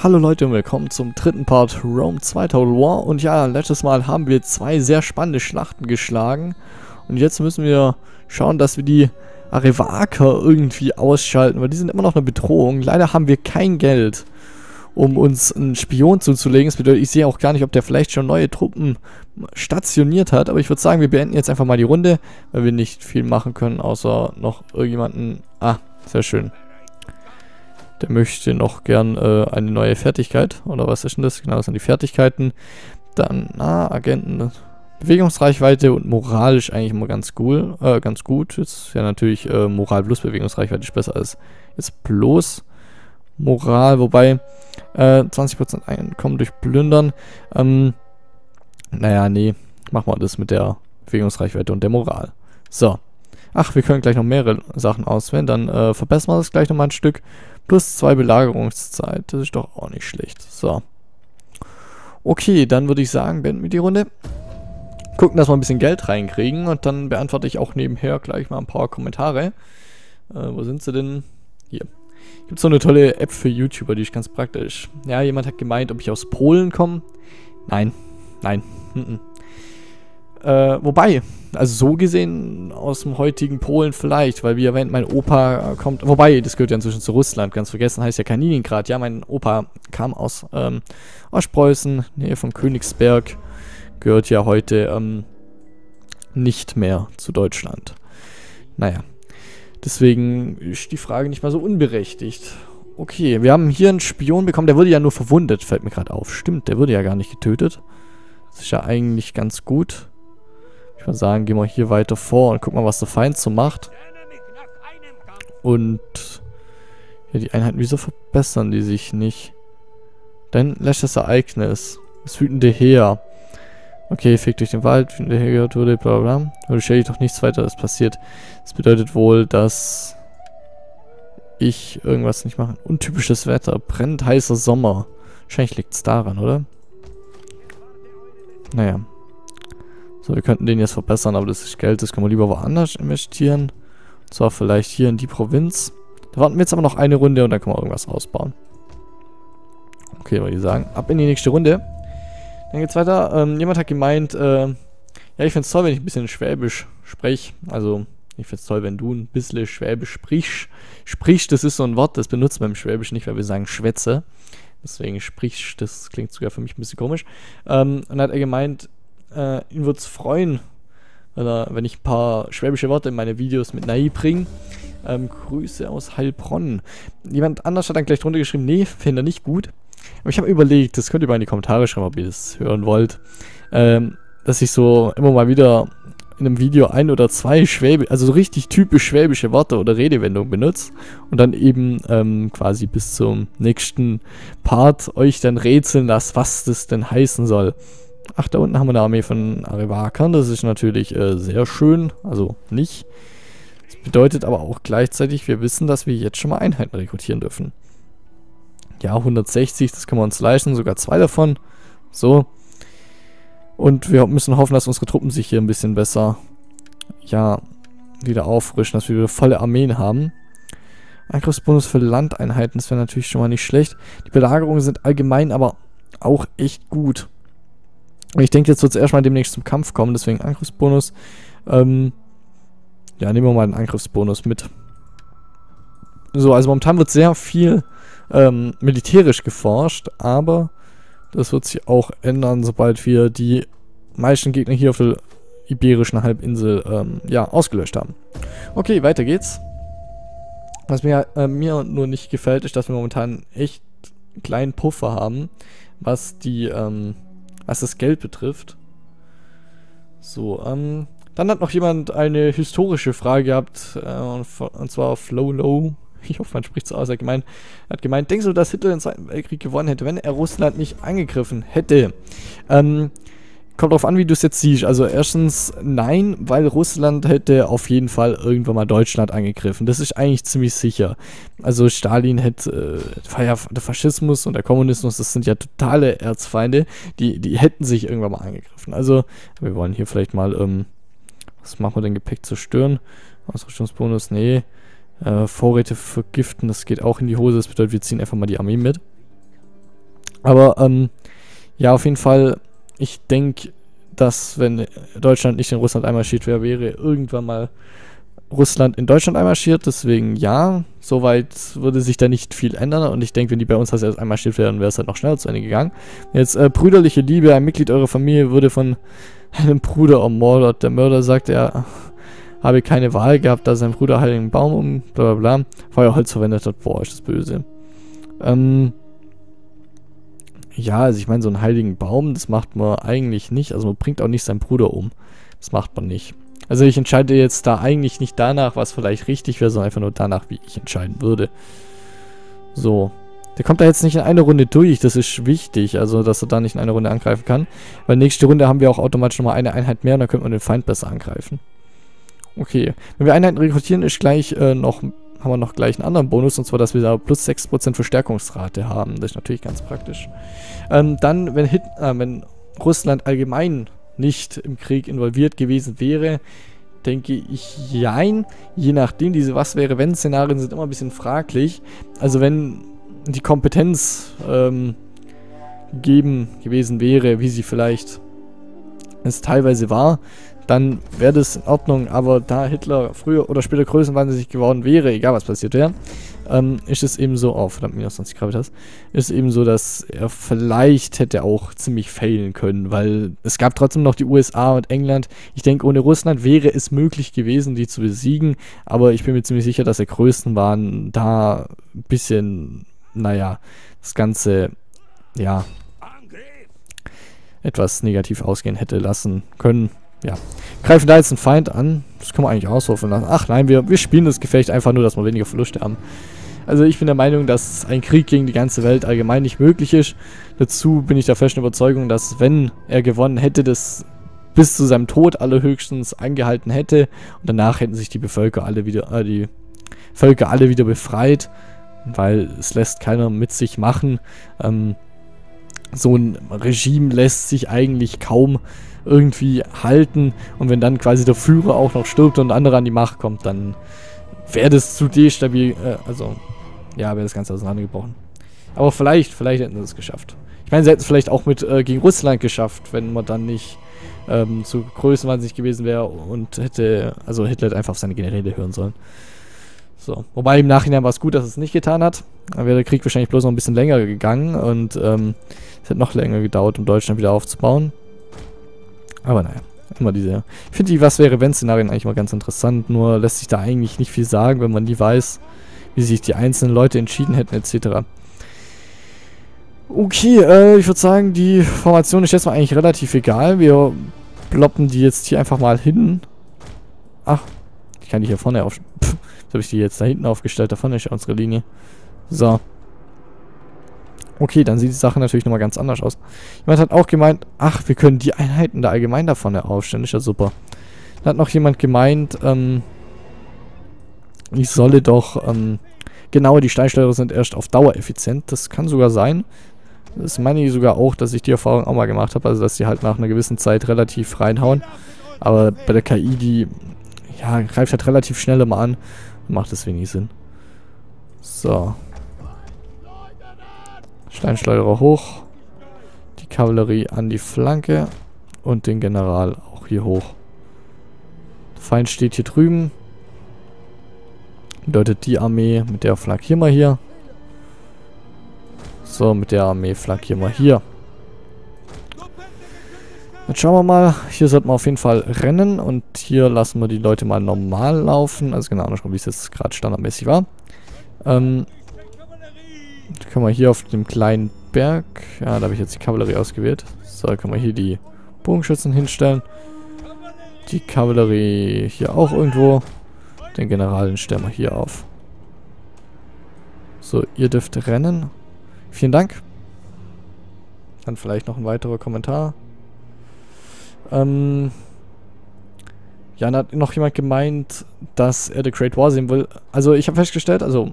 Hallo Leute und willkommen zum dritten Part Rome 2 Total War. Und ja, letztes Mal haben wir zwei sehr spannende Schlachten geschlagen. Und jetzt müssen wir schauen, dass wir die Arevaker irgendwie ausschalten, weil die sind immer noch eine Bedrohung. Leider haben wir kein Geld, um uns einen Spion zuzulegen. Das bedeutet, ich sehe auch gar nicht, ob der vielleicht schon neue Truppen stationiert hat. Aber ich würde sagen, wir beenden jetzt einfach mal die Runde, weil wir nicht viel machen können, außer noch irgendjemanden... Ah, sehr schön. Der möchte noch gern eine neue Fertigkeit. Oder was ist denn das? Genau, das sind die Fertigkeiten. Dann, Agenten. Bewegungsreichweite und moralisch eigentlich immer ganz cool. Ganz gut. Jetzt ist ja natürlich Moral plus Bewegungsreichweite ist besser als jetzt bloß Moral. Wobei 20% Einkommen durch Plündern. Naja, nee. Machen wir das mit der Bewegungsreichweite und der Moral. So. Ach, wir können gleich noch mehrere Sachen auswählen. Dann verbessern wir das gleich nochmal ein Stück. Plus 2 Belagerungszeit. Das ist doch auch nicht schlecht. So. Okay, dann würde ich sagen, beenden wir die Runde. Gucken, dass wir ein bisschen Geld reinkriegen. Und dann beantworte ich auch nebenher gleich mal ein paar Kommentare. Wo sind sie denn? Hier. Gibt es so eine tolle App für YouTuber, die ist ganz praktisch. Ja, jemand hat gemeint, ob ich aus Polen komme. Nein. Nein. Wobei, also so gesehen aus dem heutigen Polen vielleicht, weil wie erwähnt, mein Opa kommt, wobei, das gehört ja inzwischen zu Russland, ganz vergessen, heißt ja Kaliningrad. Ja, mein Opa kam aus Ostpreußen, Nähe von Königsberg, gehört ja heute nicht mehr zu Deutschland. Naja, deswegen ist die Frage nicht mal so unberechtigt. Okay, wir haben hier einen Spion bekommen, der wurde ja nur verwundet, fällt mir gerade auf. Stimmt, der wurde ja gar nicht getötet. Das ist ja eigentlich ganz gut. Ich würde sagen, gehen wir hier weiter vor und gucken mal, was der Feind so macht. Und ja, die Einheiten, wieso verbessern die sich nicht? Dann lässt das Ereignis. Das wütende Heer. Okay, fegt durch den Wald, wütende Heer, bla bla bla. Aber stelle ich doch nichts weiter, das passiert. Das bedeutet wohl, dass ich irgendwas nicht mache. Untypisches Wetter, brennend heißer Sommer. Wahrscheinlich liegt es daran, oder? Naja. So, wir könnten den jetzt verbessern, aber das ist Geld, das können wir lieber woanders investieren. Und zwar vielleicht hier in die Provinz. Da warten wir jetzt aber noch eine Runde und dann können wir irgendwas ausbauen. Okay, würde ich sagen, ab in die nächste Runde. Dann geht's weiter. Jemand hat gemeint, ja, ich find's toll, wenn ich ein bisschen Schwäbisch spreche. Also, ich find's toll, wenn du ein bisschen Schwäbisch sprichst. Das ist so ein Wort, das benutzt man im Schwäbisch nicht, weil wir sagen Schwätze. Deswegen spricht, das klingt sogar für mich ein bisschen komisch. Und hat er gemeint, ihn würde es freuen, wenn ich ein paar schwäbische Worte in meine Videos mit Nai bringe. Grüße aus Heilbronn. Jemand anders hat dann gleich drunter geschrieben, nee, finde er nicht gut. Aber ich habe überlegt, das könnt ihr mal in die Kommentare schreiben, ob ihr das hören wollt. Dass ich so immer mal wieder in einem Video ein oder zwei schwäbische, also so richtig typisch schwäbische Worte oder Redewendungen benutzt und dann eben quasi bis zum nächsten Part euch dann rätseln lasse, was das denn heißen soll. Ach, da unten haben wir eine Armee von Arevakern, das ist natürlich sehr schön, also nicht. Das bedeutet aber auch gleichzeitig, wir wissen, dass wir jetzt schon mal Einheiten rekrutieren dürfen. Ja, 160, das können wir uns leisten, sogar zwei davon. So. Und wir müssen hoffen, dass unsere Truppen sich hier ein bisschen besser, ja, wieder auffrischen, dass wir wieder volle Armeen haben. Angriffsbonus für Landeinheiten, das wäre natürlich schon mal nicht schlecht. Die Belagerungen sind allgemein aber auch echt gut. Ich denke, jetzt wird es erstmal demnächst zum Kampf kommen, deswegen Angriffsbonus. Ja, nehmen wir mal den Angriffsbonus mit. So, also momentan wird sehr viel militärisch geforscht, aber... Das wird sich auch ändern, sobald wir die meisten Gegner hier auf der iberischen Halbinsel ja, ausgelöscht haben. Okay, weiter geht's. Was mir nur nicht gefällt, ist, dass wir momentan echt einen kleinen Puffer haben, was die, was das Geld betrifft. So, dann hat noch jemand eine historische Frage gehabt, und zwar auf Lolo. Ich hoffe, man spricht es aus. Er hat gemeint, denkst du, dass Hitler den Zweiten Weltkrieg gewonnen hätte, wenn er Russland nicht angegriffen hätte? Kommt drauf an, wie du es jetzt siehst. Also erstens, nein, weil Russland hätte auf jeden Fall irgendwann mal Deutschland angegriffen. Das ist eigentlich ziemlich sicher. Also Stalin hätte, ja, der Faschismus und der Kommunismus, das sind ja totale Erzfeinde, die hätten sich irgendwann mal angegriffen. Also, wir wollen hier vielleicht mal, was machen wir denn, Gepäck zerstören? Ausrüstungsbonus, nee. Vorräte vergiften, das geht auch in die Hose. Das bedeutet, wir ziehen einfach mal die Armee mit. Aber ja, auf jeden Fall, ich denke, dass wenn Deutschland nicht in Russland einmarschiert wäre, irgendwann mal Russland in Deutschland einmarschiert. Deswegen ja, soweit würde sich da nicht viel ändern. Und ich denke, wenn die bei uns das erst einmarschiert wären, wäre es halt noch schneller zu Ende gegangen. Jetzt, brüderliche Liebe, ein Mitglied eurer Familie wurde von einem Bruder ermordet. Der Mörder sagt, er habe keine Wahl gehabt, da sein Bruder heiligen Baum um, bla bla bla, Feuerholz verwendet hat. Boah, ist das böse. Ja, also ich meine, so einen heiligen Baum, das macht man eigentlich nicht. Also man bringt auch nicht seinen Bruder um. Das macht man nicht. Also ich entscheide jetzt da eigentlich nicht danach, was vielleicht richtig wäre, sondern einfach nur danach, wie ich entscheiden würde. So. Der kommt da jetzt nicht in einer Runde durch, das ist wichtig. Also, dass er da nicht in einer Runde angreifen kann. Weil nächste Runde haben wir auch automatisch nochmal eine Einheit mehr und dann könnte man den Feind besser angreifen. Okay. Wenn wir Einheiten rekrutieren, ist gleich haben wir noch gleich einen anderen Bonus, und zwar, dass wir da plus 6% Verstärkungsrate haben. Das ist natürlich ganz praktisch. Dann, wenn Russland allgemein nicht im Krieg involviert gewesen wäre, denke ich, jein. Je nachdem, diese Was-wäre-wenn-Szenarien sind immer ein bisschen fraglich. Also wenn die Kompetenz gegeben gewesen wäre, wie sie vielleicht es teilweise war, dann wäre das in Ordnung, aber da Hitler früher oder später größenwahnsinnig geworden wäre, egal was passiert wäre, ist es eben so, oh verdammt, minus 20 Gravitas, ist eben so, dass er vielleicht hätte auch ziemlich failen können, weil es gab trotzdem noch die USA und England. Ich denke, ohne Russland wäre es möglich gewesen, die zu besiegen, aber ich bin mir ziemlich sicher, dass der Größten waren, da ein bisschen, naja, das Ganze, ja, etwas negativ ausgehen hätte lassen können. Ja, greifen da jetzt einen Feind an, das kann man eigentlich ausrufen lassen. Ach nein, wir spielen das Gefecht einfach nur, dass wir weniger Verluste haben. Also ich bin der Meinung, dass ein Krieg gegen die ganze Welt allgemein nicht möglich ist. Dazu bin ich der festen Überzeugung, dass wenn er gewonnen hätte, das bis zu seinem Tod allerhöchstens angehalten hätte. Und danach hätten sich die Bevölker alle wieder, befreit, weil es lässt keiner mit sich machen. So ein Regime lässt sich eigentlich kaum irgendwie halten, und wenn dann quasi der Führer auch noch stirbt und ein anderer an die Macht kommt, dann wäre das zu destabil, also ja, wäre das Ganze auseinandergebrochen. Aber vielleicht hätten sie es geschafft. Ich meine, sie hätten es vielleicht auch mit gegen Russland geschafft, wenn man dann nicht zu größenwahnsinnig gewesen wäre und hätte, also Hitler hätte einfach auf seine Generäle hören sollen. So, wobei im Nachhinein war es gut, dass es nicht getan hat. Dann wäre der Krieg wahrscheinlich bloß noch ein bisschen länger gegangen und es hätte noch länger gedauert, um Deutschland wieder aufzubauen. Aber naja, immer diese. Ich finde die Was-wäre-wenn-Szenarien eigentlich mal ganz interessant, nur lässt sich da eigentlich nicht viel sagen, wenn man nie weiß, wie sich die einzelnen Leute entschieden hätten, etc. Okay, ich würde sagen, die Formation ist jetzt mal eigentlich relativ egal. Wir ploppen die jetzt hier einfach mal hin. Ach, ich kann die hier vorne aufstellen. Jetzt habe ich die jetzt da hinten aufgestellt, da vorne ist unsere Linie. So. Okay, dann sieht die Sache natürlich nochmal ganz anders aus. Jemand hat auch gemeint, ach, wir können die Einheiten da allgemein da vorne aufstellen, ist ja super. Dann hat noch jemand gemeint, ich solle doch, genau, die Steinschleuder sind erst auf Dauer effizient. Das kann sogar sein. Das meine ich sogar auch, dass ich die Erfahrung auch mal gemacht habe, also dass die halt nach einer gewissen Zeit relativ reinhauen. Aber bei der KI, die, ja, greift halt relativ schnell immer an. Macht das wenig Sinn. So. Steinschleuderer hoch, die Kavallerie an die Flanke und den General auch hier hoch. Der Feind steht hier drüben. Bedeutet, die Armee mit der flankieren wir hier. So, mit der Armee flankieren wir hier. Jetzt schauen wir mal. Hier sollten wir auf jeden Fall rennen und hier lassen wir die Leute mal normal laufen. Also genau andersrum, wie es jetzt gerade standardmäßig war. Können wir hier auf dem kleinen Berg, ja, da habe ich jetzt die Kavallerie ausgewählt. So, können wir hier die Bogenschützen hinstellen. Die Kavallerie hier auch irgendwo. Den General stellen wir hier auf. So, ihr dürft rennen. Vielen Dank. Dann vielleicht noch ein weiterer Kommentar. Ja, da hat noch jemand gemeint, dass er The Great War sehen will. Also, ich habe festgestellt, also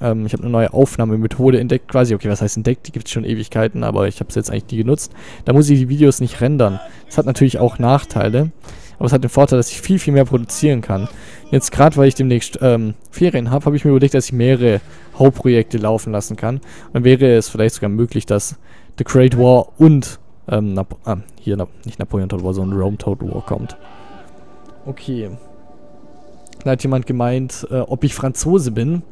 ich habe eine neue Aufnahmemethode entdeckt, quasi. Okay, was heißt entdeckt? Die gibt es schon Ewigkeiten, aber ich habe es jetzt eigentlich nie genutzt. Da muss ich die Videos nicht rendern. Das hat natürlich auch Nachteile. Aber es hat den Vorteil, dass ich viel, viel mehr produzieren kann. Jetzt gerade, weil ich demnächst Ferien habe, habe ich mir überlegt, dass ich mehrere Hauptprojekte laufen lassen kann. Und dann wäre es vielleicht sogar möglich, dass The Great War und nicht Napoleon Total War, sondern Rome Total War kommt. Okay. Da hat jemand gemeint, ob ich Franzose bin.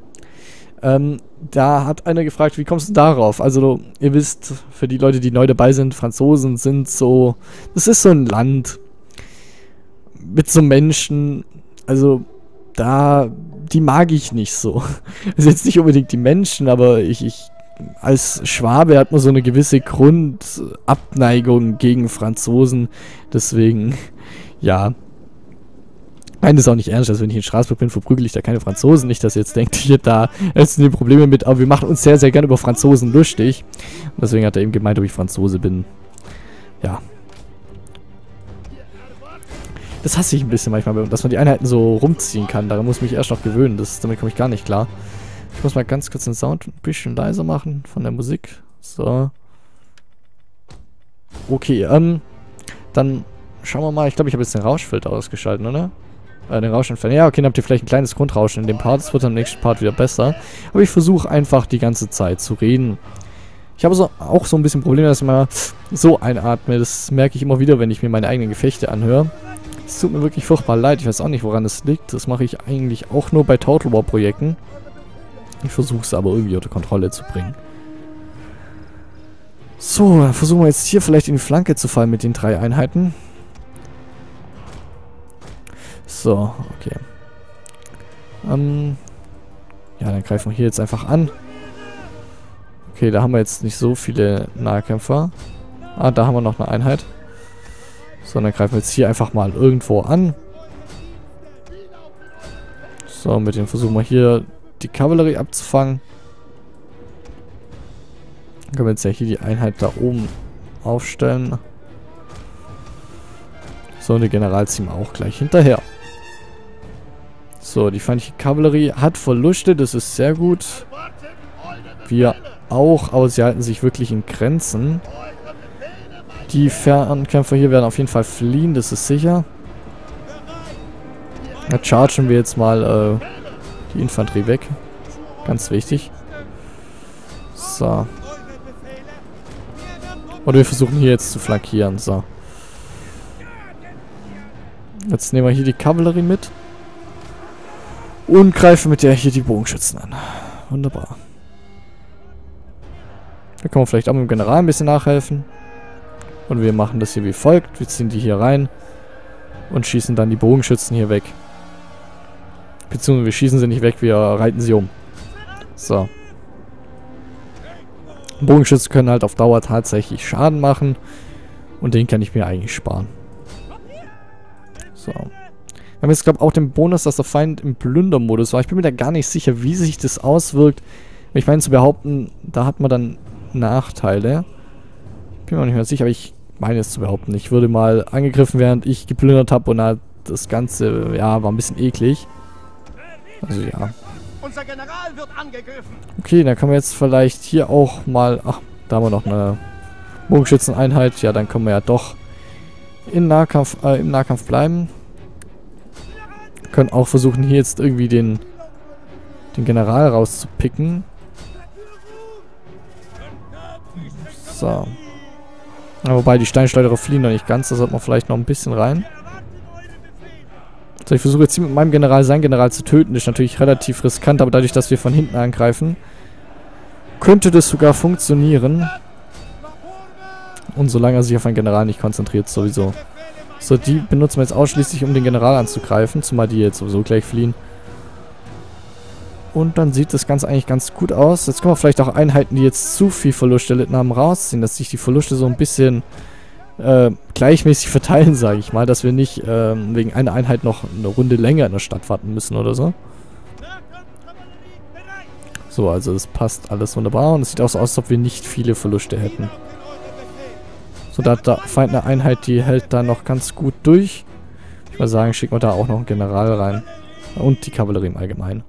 Da hat einer gefragt, wie kommst du darauf? Also, ihr wisst, für die Leute, die neu dabei sind, Franzosen sind so... Das ist so ein Land mit so Menschen, also da... Die mag ich nicht so. Also jetzt nicht unbedingt die Menschen, aber ich als Schwabe hat man so eine gewisse Grundabneigung gegen Franzosen. Deswegen, ja... Nein, das ist auch nicht ernst, also wenn ich in Straßburg bin, verprügel ich da keine Franzosen. Nicht, dass ihr jetzt denkt, hier da sind die Probleme mit, aber wir machen uns sehr, sehr gerne über Franzosen lustig. Und deswegen hat er eben gemeint, ob ich Franzose bin. Ja. Das hasse ich ein bisschen manchmal, dass man die Einheiten so rumziehen kann. Daran muss ich mich erst noch gewöhnen, damit komme ich gar nicht klar. Ich muss mal ganz kurz den Sound ein bisschen leiser machen von der Musik. So. Okay, dann schauen wir mal. Ich glaube, ich habe jetzt den Rauschfilter ausgeschaltet, oder? Den Rausch entfernen. Ja, okay, dann habt ihr vielleicht ein kleines Grundrauschen in dem Part. Es wird dann im nächsten Part wieder besser. Aber ich versuche einfach die ganze Zeit zu reden. Ich habe auch so ein bisschen Probleme, dass ich mal so einatme. Das merke ich immer wieder, wenn ich mir meine eigenen Gefechte anhöre. Es tut mir wirklich furchtbar leid. Ich weiß auch nicht, woran es liegt. Das mache ich eigentlich auch nur bei Total War Projekten. Ich versuche es aber irgendwie unter Kontrolle zu bringen. So, dann versuchen wir jetzt hier vielleicht in die Flanke zu fallen mit den 3 Einheiten. So, okay. Ja, dann greifen wir hier jetzt einfach an. Okay, da haben wir jetzt nicht so viele Nahkämpfer. Ah, da haben wir noch eine Einheit. So, dann greifen wir jetzt hier einfach mal irgendwo an. So, mit dem versuchen wir hier die Kavallerie abzufangen. Dann können wir jetzt ja hier die Einheit da oben aufstellen. So, und der General ziehen wir auch gleich hinterher. So, die feindliche Kavallerie hat Verluste, das ist sehr gut. Wir auch, aber sie halten sich wirklich in Grenzen. Die Fernkämpfer hier werden auf jeden Fall fliehen, das ist sicher. Da chargen wir jetzt mal die Infanterie weg. Ganz wichtig. So. Und wir versuchen hier jetzt zu flankieren, so. Jetzt nehmen wir hier die Kavallerie mit. Und greifen mit der hier die Bogenschützen an. Wunderbar. Da können wir vielleicht auch mit dem General ein bisschen nachhelfen. Und wir machen das hier wie folgt. Wir ziehen die hier rein. Und schießen dann die Bogenschützen hier weg. Beziehungsweise wir schießen sie nicht weg, wir reiten sie um. So. Bogenschützen können halt auf Dauer tatsächlich Schaden machen. Und den kann ich mir eigentlich sparen. So. Wir haben jetzt, glaube ich, auch den Bonus, dass der Feind im Plündermodus war. Ich bin mir da gar nicht sicher, wie sich das auswirkt. Ich meine, zu behaupten, da hat man dann Nachteile. Ich bin mir auch nicht mehr sicher, aber ich meine es zu behaupten. Ich würde mal angegriffen, während ich geplündert habe und halt das Ganze, ja, war ein bisschen eklig. Also, ja. Unser General wird angegriffen. Okay, dann können wir jetzt vielleicht hier auch mal... Ach, da haben wir noch eine Bogenschützeneinheit. Ja, dann können wir ja doch... im Nahkampf bleiben. Können auch versuchen, hier jetzt irgendwie den General rauszupicken. So. Ja, wobei, die Steinschleuderer fliehen noch nicht ganz. Das sollte man vielleicht noch ein bisschen rein. So, ich versuche jetzt hier mit meinem General seinen General zu töten. Das ist natürlich relativ riskant, aber dadurch, dass wir von hinten angreifen, könnte das sogar funktionieren. Und solange er sich auf einen General nicht konzentriert, sowieso. So, die benutzen wir jetzt ausschließlich, um den General anzugreifen. Zumal die jetzt sowieso gleich fliehen. Und dann sieht das Ganze eigentlich ganz gut aus. Jetzt können wir vielleicht auch Einheiten, die jetzt zu viel Verluste erlitten haben, rausziehen. Dass sich die Verluste so ein bisschen gleichmäßig verteilen, sage ich mal. Dass wir nicht wegen einer Einheit noch eine Runde länger in der Stadt warten müssen oder so. So, also das passt alles wunderbar. Und es sieht auch so aus, als ob wir nicht viele Verluste hätten. So, da hat der Feind eine Einheit, die hält da noch ganz gut durch. Ich würde sagen, schicken wir da auch noch einen General rein. Und die Kavallerie im Allgemeinen.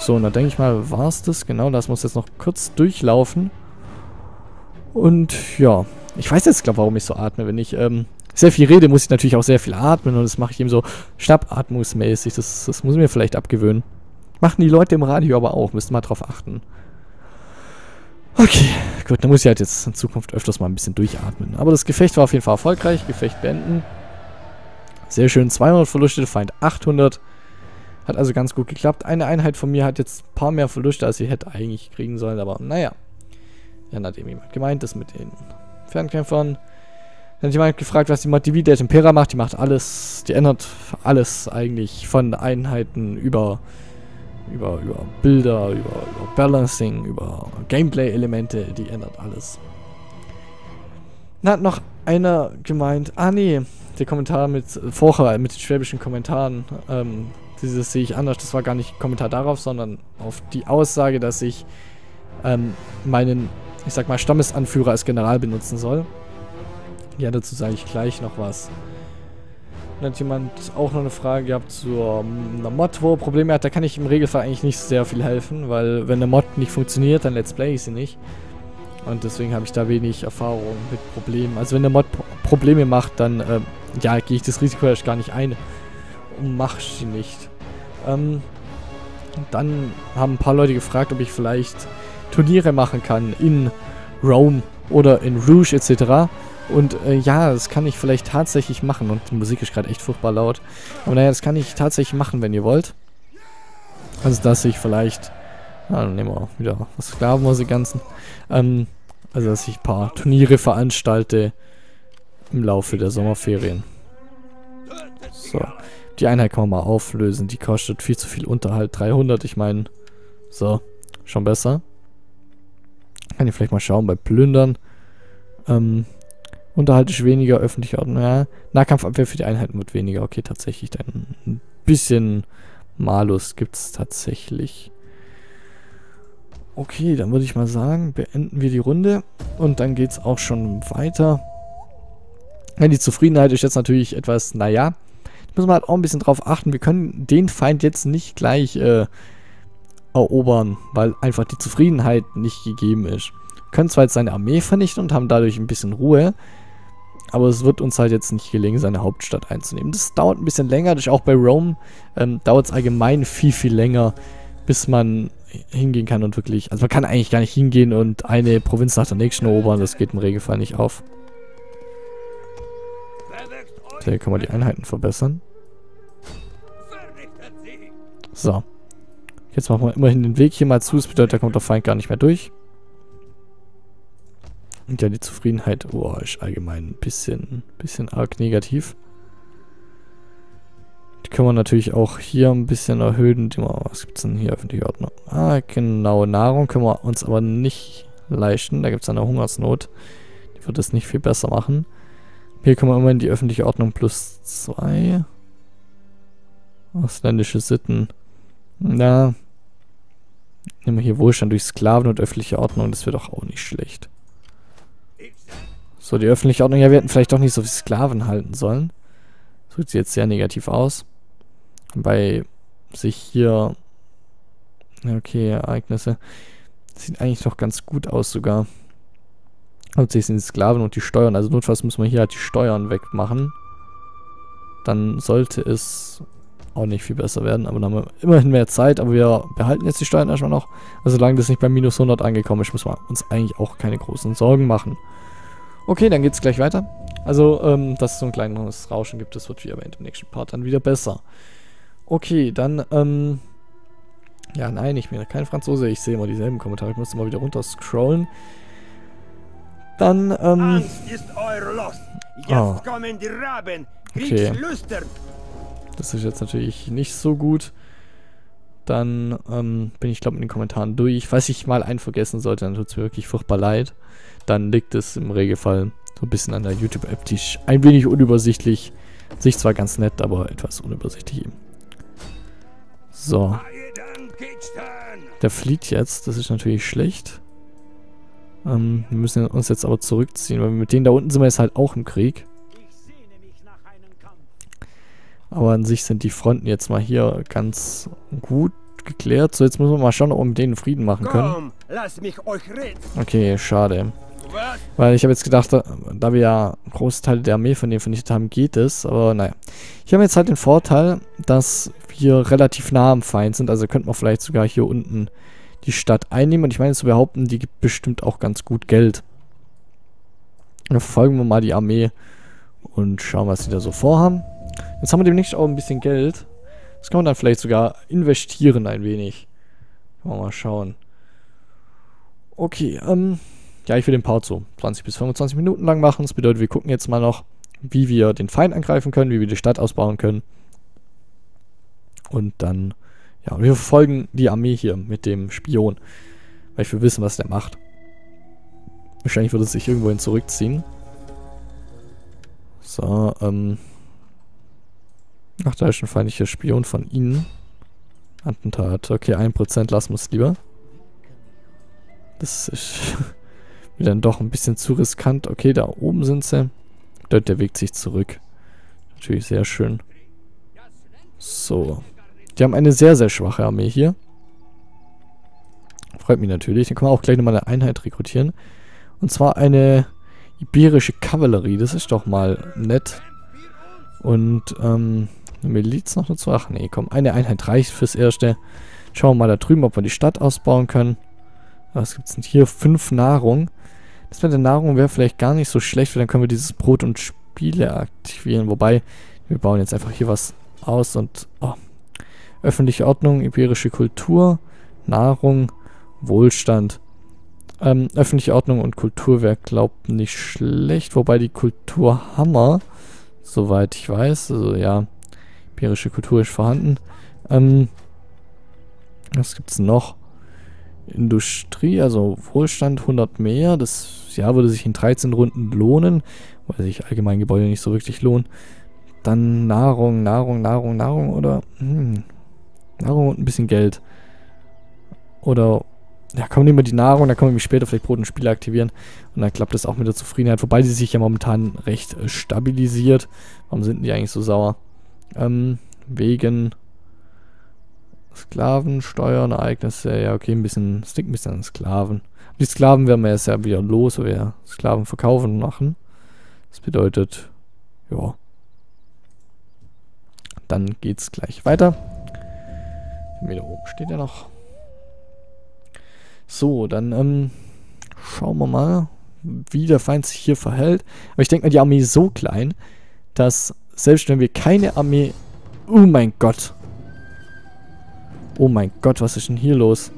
So, und da denke ich mal, war es das. Genau, das muss jetzt noch kurz durchlaufen. Und ja, ich weiß jetzt, glaube ich, warum ich so atme. Wenn ich sehr viel rede, muss ich natürlich auch sehr viel atmen und das mache ich eben so schnappatmungsmäßig. Das muss ich mir vielleicht abgewöhnen. Machen die Leute im Radio aber auch, müssen mal drauf achten. Okay, gut, dann muss ich halt jetzt in Zukunft öfters mal ein bisschen durchatmen. Aber das Gefecht war auf jeden Fall erfolgreich. Gefecht beenden. Sehr schön, 200 Verluste, Feind 800. Hat also ganz gut geklappt. Eine Einheit von mir hat jetzt ein paar mehr Verluste, als sie hätte eigentlich kriegen sollen. Aber naja, dann hat eben jemand gemeint, das mit den Fernkämpfern. Dann hat jemand gefragt, was die Divide et Impera macht. Die macht alles, die ändert alles eigentlich von Einheiten über Bilder, über Balancing, über Gameplay-Elemente, die ändert alles. Dann hat noch einer gemeint, ah nee, der Kommentar mit vorher, mit den schwäbischen Kommentaren, dieses sehe ich anders, das war gar nicht Kommentar darauf, sondern auf die Aussage, dass ich meinen, ich sag mal, Stammesanführer als General benutzen soll. Ja, dazu sage ich gleich noch was. Dann hat jemand auch noch eine Frage gehabt zur Mod, wo er Probleme hat. Da kann ich im Regelfall eigentlich nicht sehr viel helfen, weil wenn eine Mod nicht funktioniert, dann let's play ich sie nicht. Und deswegen habe ich da wenig Erfahrung mit Problemen. Also wenn eine Mod Probleme macht, dann ja, gehe ich das Risiko erst gar nicht ein und mache sie nicht. Dann haben ein paar Leute gefragt, ob ich vielleicht Turniere machen kann in Rome oder in Rouge etc. Und ja, das kann ich vielleicht tatsächlich machen. Und die Musik ist gerade echt furchtbar laut. Aber naja, das kann ich tatsächlich machen, wenn ihr wollt. Also, dass ich vielleicht... Na, dann nehmen wir auch wieder was Sklaven aus den ganzen. Also, dass ich ein paar Turniere veranstalte im Laufe der Sommerferien. So. Die Einheit kann man mal auflösen. Die kostet viel zu viel Unterhalt. 300, ich meine... So. Schon besser. Kann ich vielleicht mal schauen bei Plündern. Unterhalt ist weniger, öffentlicher Ordnung, ja. Nahkampfabwehr für die Einheiten wird weniger. Okay, tatsächlich, dann ein bisschen Malus gibt es tatsächlich. Okay, dann würde ich mal sagen, beenden wir die Runde. Und dann geht es auch schon weiter. Ja, die Zufriedenheit ist jetzt natürlich etwas, naja. Da müssen wir halt auch ein bisschen drauf achten. Wir können den Feind jetzt nicht gleich erobern, weil einfach die Zufriedenheit nicht gegeben ist. Wir können zwar jetzt seine Armee vernichten und haben dadurch ein bisschen Ruhe, aber es wird uns halt jetzt nicht gelingen, seine Hauptstadt einzunehmen. Das dauert ein bisschen länger, das ist auch bei Rome, dauert es allgemein viel, viel länger, bis man hingehen kann und wirklich, also man kann eigentlich gar nicht hingehen und eine Provinz nach der nächsten erobern, das geht im Regelfall nicht auf. So, hier können wir die Einheiten verbessern. So. Jetzt machen wir immerhin den Weg hier mal zu, das bedeutet, da kommt der Feind gar nicht mehr durch. Und ja, die Zufriedenheit, oh, ist allgemein ein bisschen arg negativ. Die können wir natürlich auch hier ein bisschen erhöhen. Was gibt es denn hier öffentliche Ordnung? Ah, genau, Nahrung können wir uns aber nicht leisten. Da gibt es eine Hungersnot. Die wird es nicht viel besser machen. Hier können wir immerhin die öffentliche Ordnung plus 2. Ausländische Sitten. Na, nehmen wir hier Wohlstand durch Sklaven und öffentliche Ordnung. Das wird doch auch nicht schlecht. So, die öffentliche Ordnung, ja, wir hätten vielleicht doch nicht so viele Sklaven halten sollen. Das sieht jetzt sehr negativ aus. Bei sich hier... Okay, Ereignisse. Das sieht eigentlich doch ganz gut aus sogar. Hauptsächlich sind die Sklaven und die Steuern. Also notfalls müssen wir hier halt die Steuern wegmachen. Dann sollte es auch nicht viel besser werden. Aber dann haben wir immerhin mehr Zeit. Aber wir behalten jetzt die Steuern erstmal noch. Also solange das nicht bei minus 100 angekommen ist, müssen wir uns eigentlich auch keine großen Sorgen machen. Okay, dann geht's gleich weiter. Also, dass es so ein kleines Rauschen gibt, das wird wie erwähnt im nächsten Part dann wieder besser. Okay, dann, ja, nein, ich bin ja kein Franzose, ich sehe immer dieselben Kommentare, ich muss immer wieder runter scrollen. Dann, Angst ist eure Lust. Jetzt kommen die Raben. Kriegslüstern. Das ist jetzt natürlich nicht so gut. Dann bin ich, glaube ich, mit den Kommentaren durch. Falls ich mal einen vergessen sollte, dann tut es mir wirklich furchtbar leid. Dann liegt es im Regelfall so ein bisschen an der YouTube-App, die ist ein wenig unübersichtlich. Sich zwar ganz nett, aber etwas unübersichtlich eben. So. Der flieht jetzt, das ist natürlich schlecht. Wir müssen uns jetzt aber zurückziehen, weil mit denen da unten sind wir jetzt halt auch im Krieg. Aber an sich sind die Fronten jetzt mal hier ganz gut geklärt. So, jetzt müssen wir mal schauen, ob wir mit denen Frieden machen können. Okay, schade. Weil ich habe jetzt gedacht, da wir ja große Teile der Armee von denen vernichtet haben, geht es. Aber naja. Hier haben wir jetzt halt den Vorteil, dass wir relativ nah am Feind sind. Also könnten wir vielleicht sogar hier unten die Stadt einnehmen. Und ich meine, zu behaupten, die gibt bestimmt auch ganz gut Geld. Dann verfolgen wir mal die Armee und schauen, was die da so vorhaben. Jetzt haben wir demnächst auch ein bisschen Geld. Das kann man dann vielleicht sogar investieren ein wenig. Mal schauen. Okay, ja, ich will den Part so 20 bis 25 Minuten lang machen. Das bedeutet, wir gucken jetzt mal noch, wie wir den Feind angreifen können, wie wir die Stadt ausbauen können. Und dann, ja, wir verfolgen die Armee hier mit dem Spion. Weil wir wissen, was der macht. Wahrscheinlich wird es sich irgendwohin zurückziehen. So, ach, da ist ein feindlicher Spion von Ihnen. Attentat. Okay, 1% lassen wir es lieber. Das ist mir dann doch ein bisschen zu riskant. Okay, da oben sind sie. Bedeutet, der Weg sich zurück. Natürlich sehr schön. So. Die haben eine sehr, sehr schwache Armee hier. Freut mich natürlich. Dann können wir auch gleich nochmal eine Einheit rekrutieren. Und zwar eine iberische Kavallerie. Das ist doch mal nett. Und, eine Miliz noch dazu. Ach nee, komm, eine Einheit reicht fürs Erste. Schauen wir mal da drüben, ob wir die Stadt ausbauen können. Was gibt's denn hier? 5 Nahrung. Das mit der Nahrung wäre vielleicht gar nicht so schlecht, weil dann können wir dieses Brot und Spiele aktivieren. Wobei, wir bauen jetzt einfach hier was aus und... Oh. Öffentliche Ordnung, iberische Kultur, Nahrung, Wohlstand. Öffentliche Ordnung und Kultur wäre, glaubt, nicht schlecht. Wobei die Kultur Hammer, soweit ich weiß, also ja... Iberische Kultur ist vorhanden. Was gibt es noch? Industrie, also Wohlstand, 100 mehr. Das Jahr würde sich in 13 Runden lohnen, weil sich allgemein Gebäude nicht so wirklich lohnen. Dann Nahrung, Nahrung oder... Nahrung und ein bisschen Geld. Oder... Ja, komm, nehmen wir die Nahrung, dann können wir nämlich später vielleicht Brot und Spiele aktivieren. Und dann klappt das auch mit der Zufriedenheit. Wobei die sich ja momentan recht stabilisiert. Warum sind die eigentlich so sauer? Wegen Sklavensteuern, Ereignisse, ja okay, ein bisschen, es liegt ein bisschen an Sklaven. Die Sklaven werden wir jetzt ja wieder los, weil wir Sklaven verkaufen und machen. Das bedeutet, ja, dann geht's gleich weiter. Wieder oben steht ja noch. So, dann schauen wir mal, wie der Feind sich hier verhält. Aber ich denke mal, die Armee ist so klein, dass... Selbst wenn wir keine Armee... Oh mein Gott. Oh mein Gott, was ist denn hier los?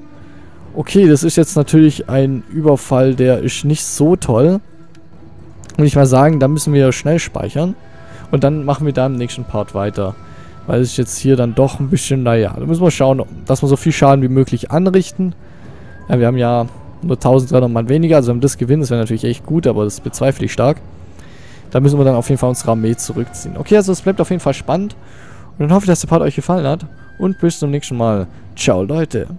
Okay, das ist jetzt natürlich ein Überfall, der ist nicht so toll. Würde ich mal sagen, da müssen wir schnell speichern. Und dann machen wir da im nächsten Part weiter. Weil es jetzt hier dann doch ein bisschen... Naja, da müssen wir schauen, dass wir so viel Schaden wie möglich anrichten. Ja, wir haben ja nur 1300 Mann weniger. Also wenn wir das gewinnen, das wäre natürlich echt gut, aber das bezweifle ich stark. Da müssen wir dann auf jeden Fall unsere Armee zurückziehen. Okay, also es bleibt auf jeden Fall spannend. Und dann hoffe ich, dass der Part euch gefallen hat. Und bis zum nächsten Mal. Ciao, Leute.